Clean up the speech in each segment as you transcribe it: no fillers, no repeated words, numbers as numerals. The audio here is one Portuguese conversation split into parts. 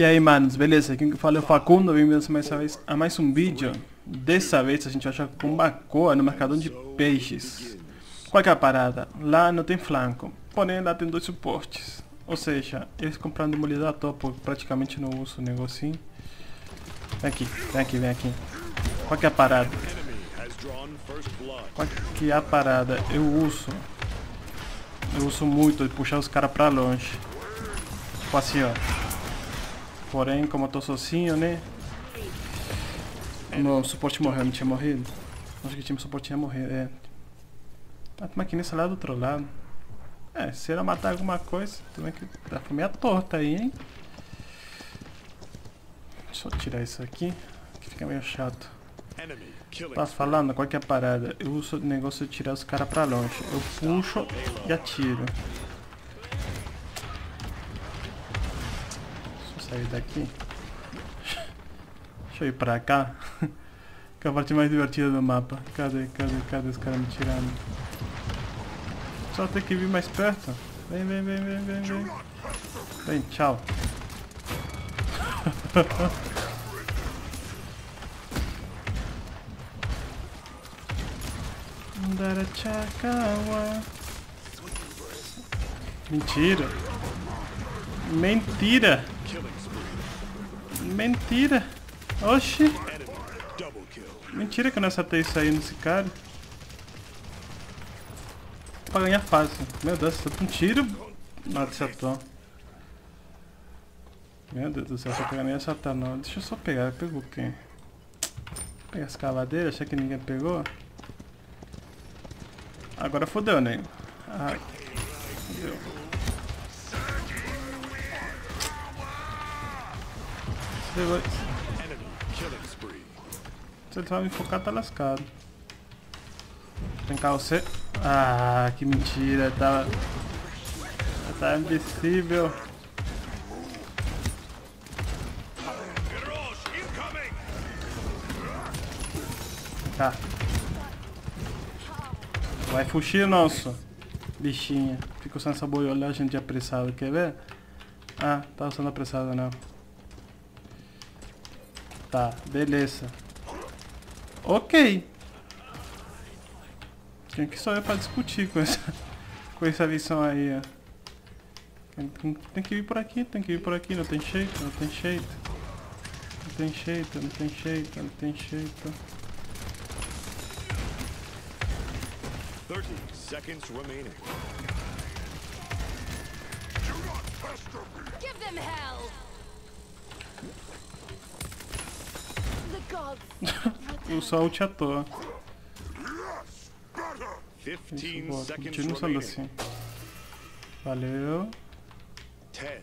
E aí, manos, beleza? Aqui quem fala é o Facundo, bem-vindos a mais um vídeo. Dessa vez a gente vai jogar com Makoa no mercadão de peixes. Qual que é a parada? Lá não tem flanco, porém lá tem dois suportes. Ou seja, eles compraram demolidor à toa, porque praticamente não uso o negocinho. Vem aqui. Qual que é a parada? Eu uso muito de puxar os caras pra longe. Tipo assim, ó. Porém, como eu tô sozinho, né? Meu suporte morreu, não tinha morrido? Acho que o time suporte tinha morrido, é. Ah, tem uma maquinista lá do outro lado. É, se ela matar alguma coisa, também que dá pra meia torta aí, hein? Deixa eu tirar isso aqui, que fica meio chato. Tá falando qual que é a parada? Eu uso o negócio de tirar os caras pra longe. Eu puxo e atiro. Deixa eu sair daqui. Deixa eu ir pra cá. Que é a parte mais divertida do mapa. Cadê os caras me tirando? Só tem que vir mais perto. Vem. Vem, tchau. Mentira! Oxi! Mentira que eu não acertei isso aí nesse cara. Pra ganhar fácil. Meu Deus, acertou um tiro. Nada, acertou. Meu Deus do céu, só pegar nem acertar não. Deixa eu só pegar. Pegou quem? Pegar a escavadeira, achei que ninguém pegou. Agora fodeu, nego. Ah, fodeu. Se ele vai me focar, tá lascado. Tem carro C. Ah, que mentira. Tá invisível. Tá. Vai fugir, nosso bichinha. Fica usando essa boiolagem de apressado, quer ver? Ah, tá usando apressado não. Tá, beleza. Ok. Quem que sou eu pra discutir com essa visão aí, ó. Tem que vir por aqui, não tem jeito. 30 seconds remaining. Do not fester me. Give them hell. The gods. O sol te atua. 15 seconds remaining. Assim. Valeu. 10,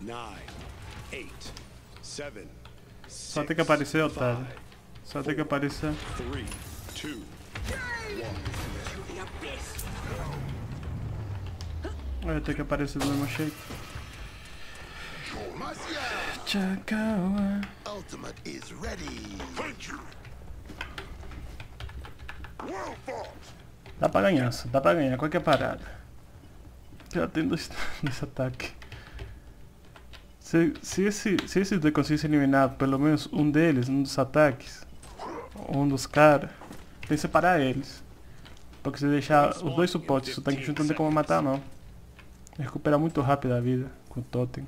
9, 8, 7. Só tem que aparecer, otário. Só tem que aparecer. 3, 2, 1. Eu tenho que aparecer do mesmo jeito. Chakawa. Ultimate is ready. Dá pra ganhar. Qual que é a parada? Já tem dois nesse ataque. Se esse dois conseguisse eliminar pelo menos um deles, um dos ataques, um dos caras, tem que separar eles. Porque se deixar os dois suportes, o tanque junto não tem como matar não. Recuperar muito rápido a vida com o totem.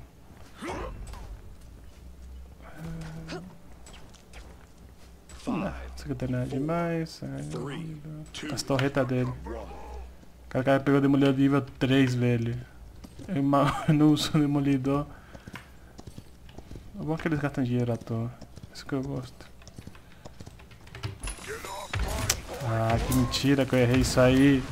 Isso aqui não tem nada demais. As torretas dele. O cara pegou demolidor nível 3, velho. Eu não uso demolidor. É bom que eles gastam dinheiro à toa. Isso que eu gosto. Ah, que mentira que eu errei isso aí.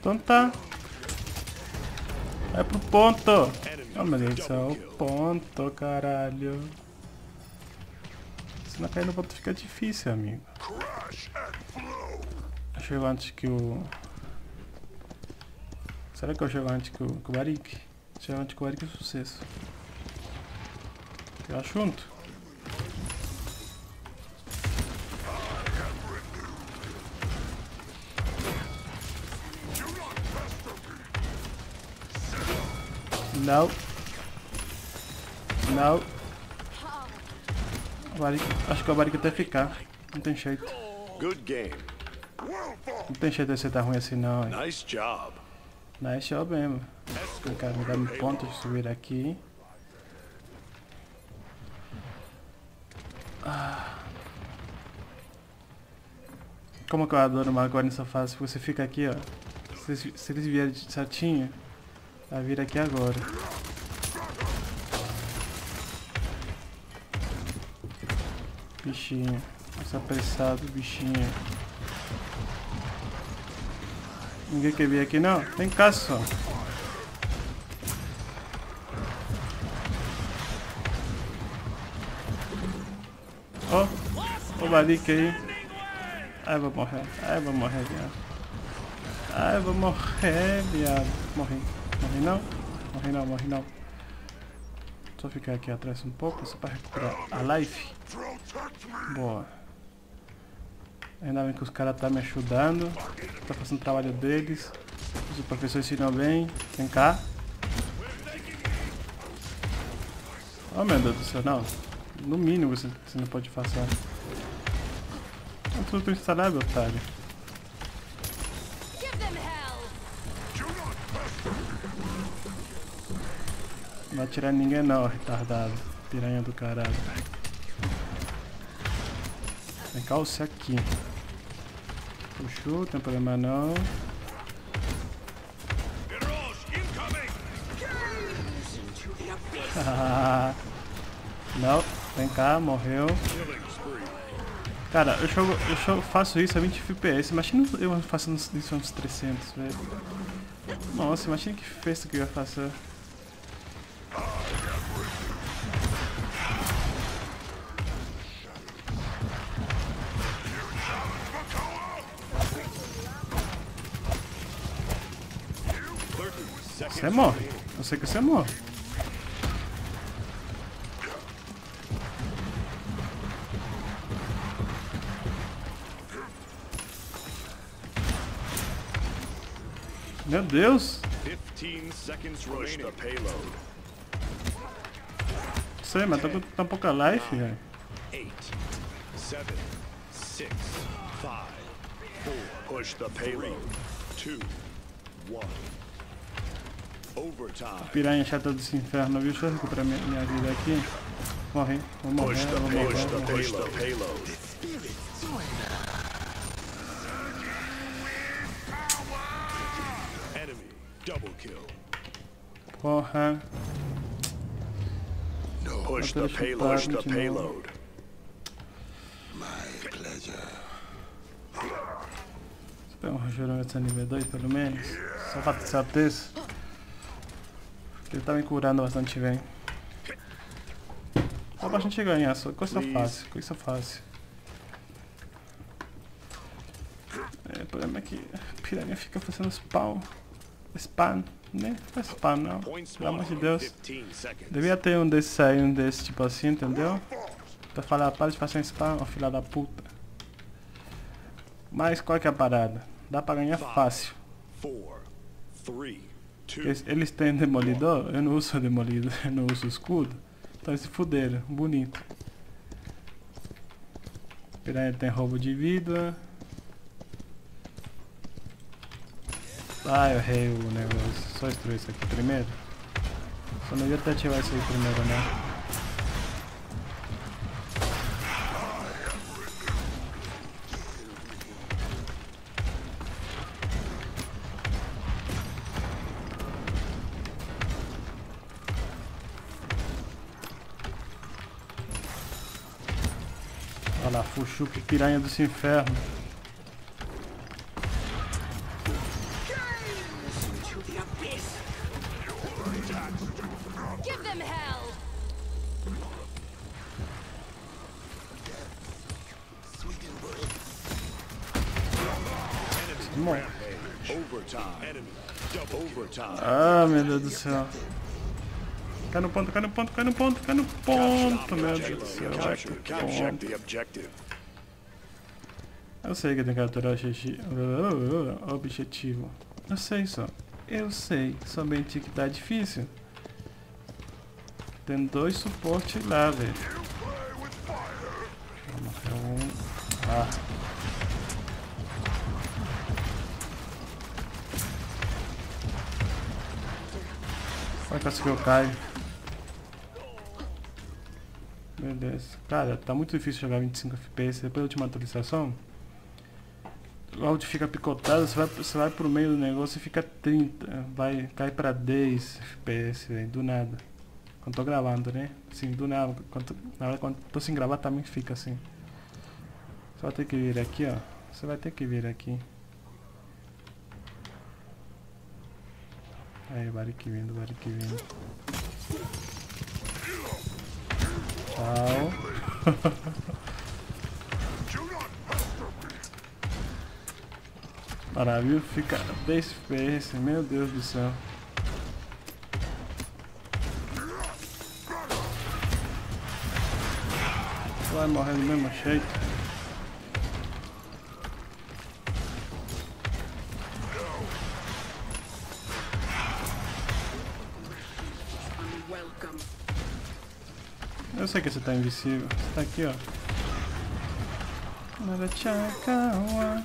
Então tá. Vai pro ponto. Oh meu Deus do céu, o ponto, caralho. Se não cair no ponto fica difícil, amigo. Deixa eu ver antes que o... Será que eu jogo antes que o Barik? Se jogar antes que o Barik é um sucesso. Eu acho junto. No. Não. Acho que o Barik até ficar. Não tem jeito. Não tem jeito de você estar ruim assim não. Hein? Nice job mesmo. O cara me dá um ponto de subir aqui. Como que eu adoro o Makoa nessa fase? Você fica aqui, ó. Se eles vierem de chatinho, vai vir aqui agora. Bichinho, está apressado, bichinho. Ninguém quer vir aqui não? Tem caça só. Ó, oh, o Barik aí. Ai, vou morrer. Ai, vou morrer, viado. Ai, vou morrer, viado. Morri. Morri não? Morri não, morri não. Só ficar aqui atrás um pouco, só para recuperar a life. Boa. Ainda bem que os caras estão me ajudando. Tá fazendo o trabalho deles. Os professores ensinam bem. Vem cá. Oh meu Deus do céu, não. No mínimo você não pode passar. Tudo tem instalável, otário. Não vai atirar ninguém não, retardado. Piranha do caralho. Vem cá, você aqui. Puxou, não tem problema não. Não, vem cá, morreu. Cara, eu faço isso a 20 FPS. Imagina eu faço isso a uns 300, velho. Nossa, imagina que festa que eu ia fazer. Você morre, eu sei que você morre. Meu Deus! Não sei, mas tá com tão pouca life, velho. 8, 7, 6, 5, 4, push the payload. 2, 1. Piranha chata desse inferno, viu? Deixa eu recuperar minha vida aqui. Morre, vou morrer, vou morrer, vou morrer. Porra. Push the payload. My pleasure. Espera um geramento a nível 2 pelo menos. Só pra ter certeza. Ele tá me curando bastante bem. Só pra gente ganhar, só coisa fácil, coisa fácil. É, o problema é que a piranha fica fazendo spawn. Spam, né? Não é spam não, pelo amor de Deus. Devia ter um desses aí, um desses tipo assim, entendeu? Pra falar, para de fazer spam, ó filha da puta. Mas qual que é a parada? Dá pra ganhar fácil. Eles têm demolidor, eu não uso demolidor, eu não uso escudo. Então eles se fuderam, bonito. Piranha tem roubo de vida. Ah, eu errei o negócio. Só destruir isso aqui primeiro. Só não ia até ativar isso aí primeiro, né? Olha lá, fuxu, que piranha dos infernos. More. Overtime. Ah, meu Deus do céu. Cai no ponto, cai no ponto, cai no ponto, cai no ponto, meu Deus do céu. Vai pro ponto. Eu sei que tem que capturar o objetivo. Eu sei só. Eu sei. Somente que tá difícil. Tem dois suportes lá, velho. Vamos até um. Ah. Vai conseguir o Caio. Beleza. Cara, tá muito difícil jogar 25 FPS. Depois da última atualização, o áudio fica picotado, você vai pro meio do negócio e fica 30, cai pra 10 FPS, véio, do nada. Quando tô gravando, né? Assim, do nada, quando tô sem gravar também fica assim. Você vai ter que vir aqui, ó. Você vai ter que vir aqui. Aí, Barik vindo, Barik vindo. Tchau. Maravilha, fica 10 FPS, meu Deus do céu. Vai morrer do mesmo jeito. Eu sei que você tá invisível, você tá aqui, ó. Nada chakawa.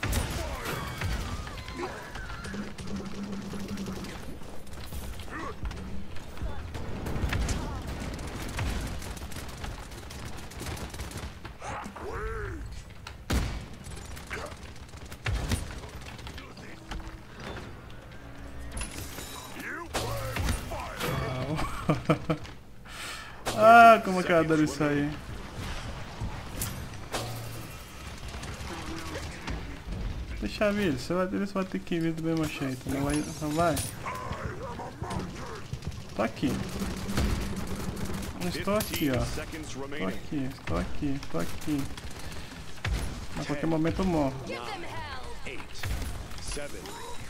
Ah, como que eu adoro isso aí. Deixa vir, eles vão ter que vir do mesmo jeito, não vai? Não vai? Tô aqui. Não estou aqui, ó. Tô aqui, estou aqui, estou aqui. A qualquer momento eu morro.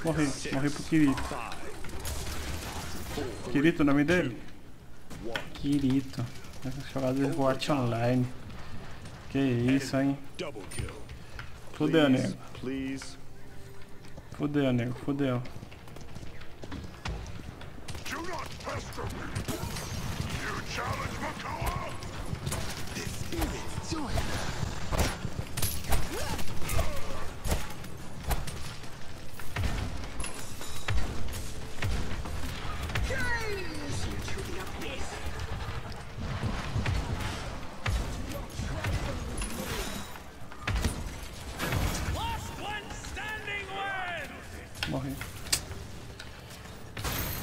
Morri, morri pro Kirito. Kirito o nome dele? Kirito. Jogador de Watch Online. Que isso, hein? Fudeu, nego. Fudeu, nego. Fudeu.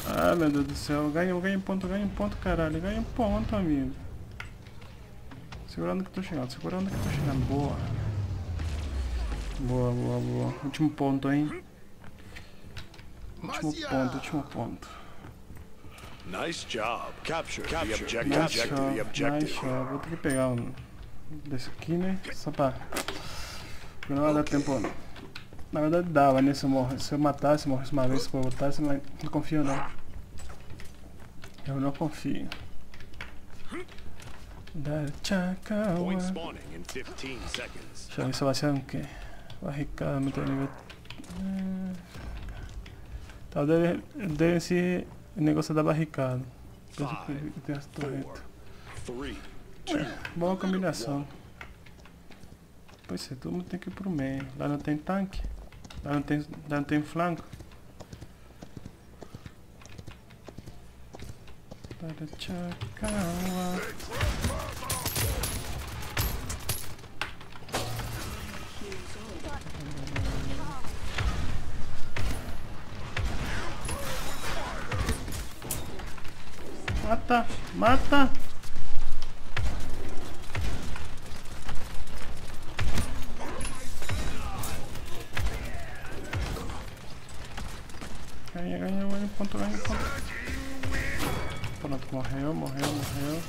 Ah, meu Deus do céu, ganha um ponto, caralho, ganha um ponto, amigo. Segurando que tô chegando, segurando que tô chegando, boa. Boa, boa, boa. Último ponto, hein. Último ponto, último ponto. Nice job, capture the objective. Nice job, vou ter que pegar um desse aqui, né, só pra... Porque não vai dar tempo, não. Na verdade dava, né, se eu matasse, morresse uma vez, se eu voltasse, mas não confio não. Eu não confio. Deixa eu ver se vai ser um quê? Barricada, muito nível. Tá, deve esse negócio da barricada. Tem essa torreta. Boa combinação. Pois é, todo mundo tem que ir pro meio. Lá não tem tanque. Lá não tem flanco. Mata! Mata! Ganha um ponto, ganha um ponto. Pronto, morreu, morreu, morreu.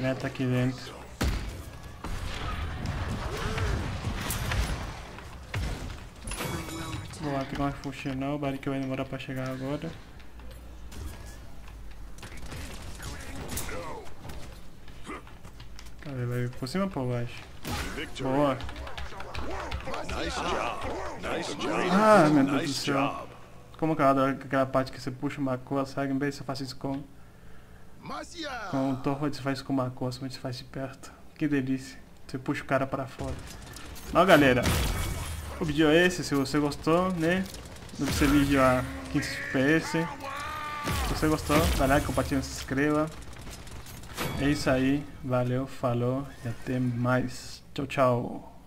pirata aquí dentro. Vou lá pegar uma funcional, o Barik vai demorar pra chegar agora. Cadê? Vai por cima ou por baixo? Boa! Ah, meu Deus do céu! Como que eu adoro aquela parte que você puxa o Makoa, sai em vez você faz isso com... Com o Torro você faz com o Makoa, somente você faz de perto. Que delícia! Você puxa o cara para fora. Ó galera! O vídeo é esse, se você gostou, né? Deve ser vídeo a 15 FPS. Se você gostou, dá like, compartilha, se inscreva. É isso aí, valeu, falou e até mais. Tchau, tchau.